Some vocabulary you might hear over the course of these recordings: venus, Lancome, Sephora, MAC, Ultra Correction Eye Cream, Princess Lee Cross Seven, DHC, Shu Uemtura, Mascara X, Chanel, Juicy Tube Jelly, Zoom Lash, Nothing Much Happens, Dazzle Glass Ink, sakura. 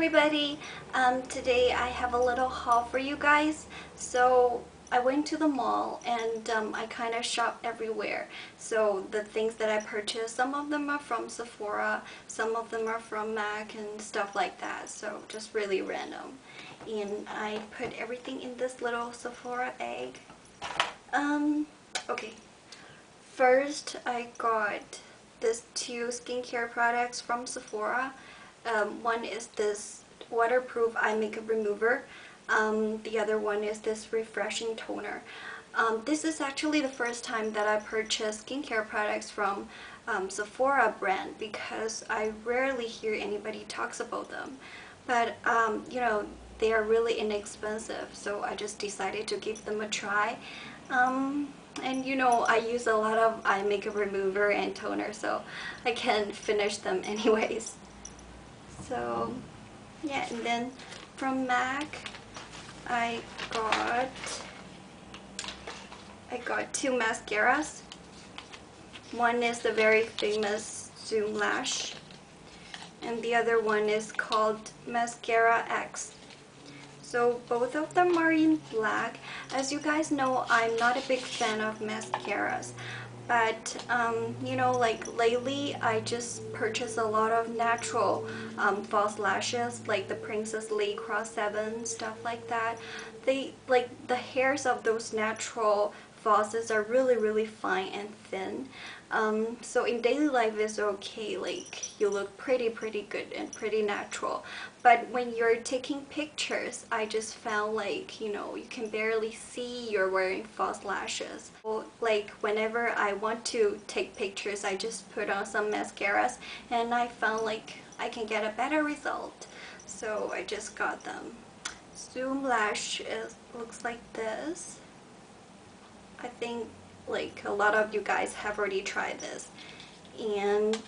everybody. Today I have a little haul for you guys. So I went to the mall and I kind of shopped everywhere. So the things that I purchased, some of them are from Sephora, some of them are from MAC and stuff like that. So just really random. And I put everything in this little Sephora egg. Okay. First, I got these two skincare products from Sephora. One is this waterproof eye makeup remover. The other one is this refreshing toner. This is actually the first time that I purchased skincare products from Sephora brand, because I rarely hear anybody talks about them. But you know, they are really inexpensive, so I just decided to give them a try. And you know, I use a lot of eye makeup remover and toner, so I can finish them anyways. So yeah, and then from MAC I got two mascaras. One is the very famous Zoom Lash, and the other one is called Mascara X. So both of them are in black. As you guys know, I'm not a big fan of mascaras, but you know, like lately I just purchased a lot of natural false lashes, like the Princess Lee Cross Seven, stuff like that. They, like, the hairs of those natural falses are really fine and thin. So in daily life it's okay, like you look pretty good and pretty natural. But when you're taking pictures, I just felt like, you know, you can barely see you're wearing false lashes. So, like, whenever I want to take pictures, I just put on some mascaras and I found like I can get a better result. So I just got them. Zoom Lash looks like this. I think like a lot of you guys have already tried this. And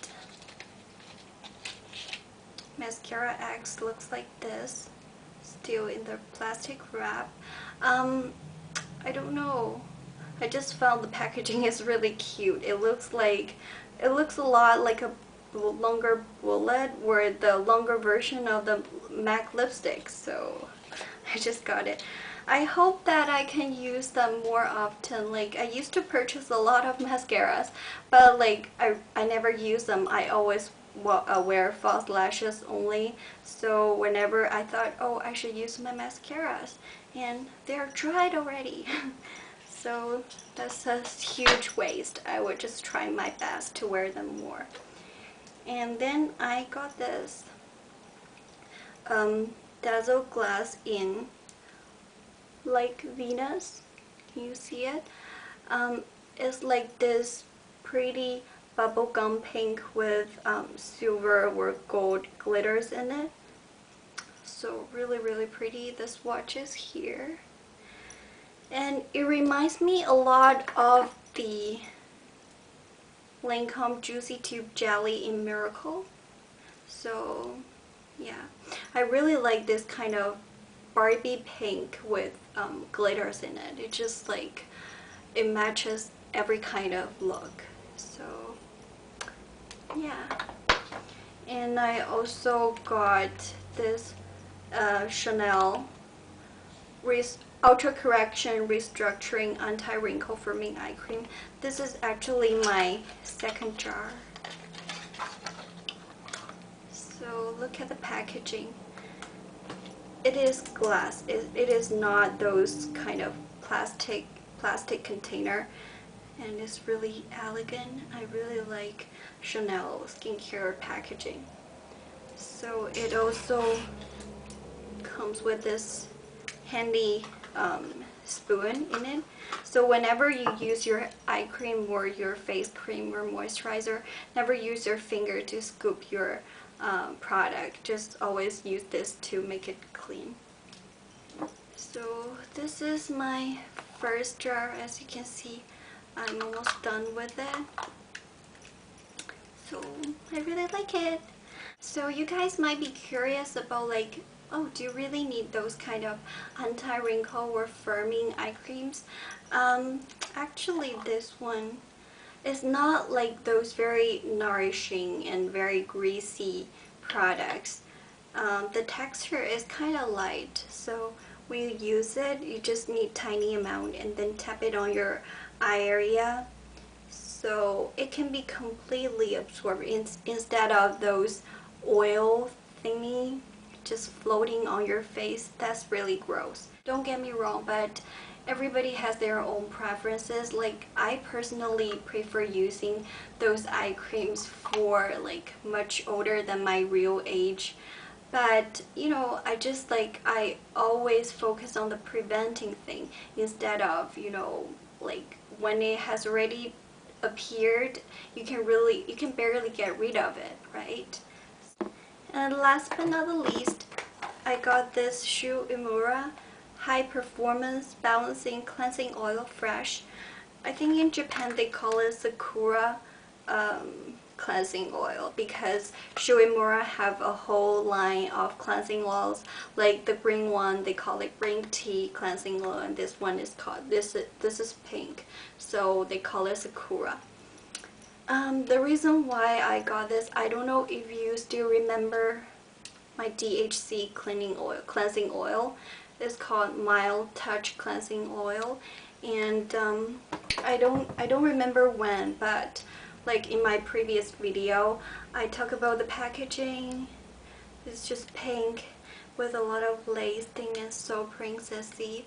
Mascara X looks like this, still in the plastic wrap. I don't know, I just found the packaging is really cute. It looks like, it looks a lot like a longer bullet, or the longer version of the MAC lipstick, so I just got it. I hope that I can use them more often. Like, I used to purchase a lot of mascaras, but like I never use them. I always wear false lashes only. So whenever I thought, oh, I should use my mascaras, and they're dried already. So that's a huge waste. I would just try my best to wear them more. And then I got this Dazzle Glass Ink, like Venus. Can you see it? It's like this pretty bubblegum pink with silver or gold glitters in it. So really pretty. The swatch is here, and it reminds me a lot of the Lancome Juicy Tube Jelly in Miracle. So yeah, I really like this kind of Barbie pink with glitters in it. It just, like, it matches every kind of look. So yeah. And I also got this Chanel Ultra Correction Restructuring Anti-Wrinkle Firming Eye Cream. This is actually my second jar. So look at the packaging. It is glass. It is not those kind of plastic container, and it's really elegant. I really like Chanel skincare packaging. So it also comes with this handy spoon in it. So whenever you use your eye cream or your face cream or moisturizer, never use your finger to scoop your product. Just always use this to make it clean. So this is my first jar. As you can see, I'm almost done with it. So I really like it. So you guys might be curious about, like, oh, do you really need those kind of anti-wrinkle or firming eye creams? Actually, this one, it's not like those very nourishing and very greasy products. The texture is kind of light, so when you use it, you just need tiny amount and then tap it on your eye area, so it can be completely absorbed instead of those oil thingy just floating on your face. That's really gross. Don't get me wrong, but everybody has their own preferences. Like, I personally prefer using those eye creams for like much older than my real age. But, you know, I always focus on the preventing thing instead of, you know, like when it has already appeared, you can barely get rid of it, right? And last but not the least, I got this Shu Uemtura High Performance Balancing Cleansing Oil Fresh. I think in Japan they call it sakura cleansing oil, because Shu Uemura have a whole line of cleansing oils. Like the green one, they call it green tea cleansing oil, and this one is called, this is pink, so they call it sakura. The reason why I got this, I don't know if you still remember my DHC cleansing oil. It's called Mild Touch Cleansing Oil, and I don't remember when, but like in my previous video, I talk about the packaging. It's just pink with a lot of lace thing and so princessy.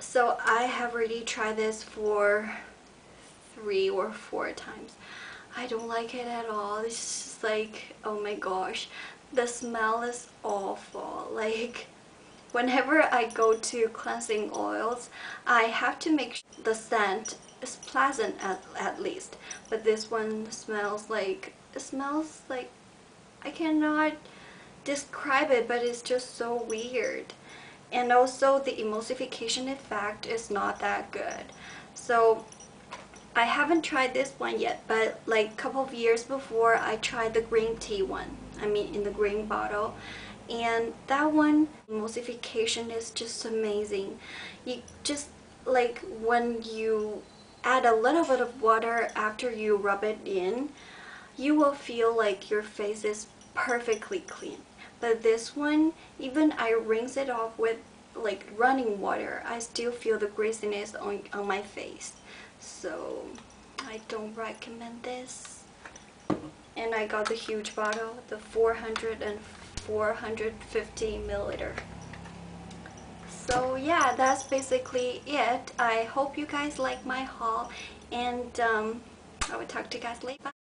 So I have already tried this for 3 or 4 times. I don't like it at all. It's just like, oh my gosh, the smell is awful. Like, whenever I go to cleansing oils, I have to make sure the scent is pleasant at least. But this one smells like, it smells like, I cannot describe it, but it's just so weird. And also the emulsification effect is not that good. So I haven't tried this one yet, but like a couple of years before, I tried the green tea one. I mean, in the green bottle. And that one, emulsification is just amazing. You just, like, when you add a little bit of water after you rub it in, you will feel like your face is perfectly clean. But this one, even I rinse it off with like running water, I still feel the greasiness on my face. So I don't recommend this. And I got the huge bottle, the 450 milliliter. So yeah, that's basically it. I hope you guys like my haul, and I will talk to you guys later. Bye.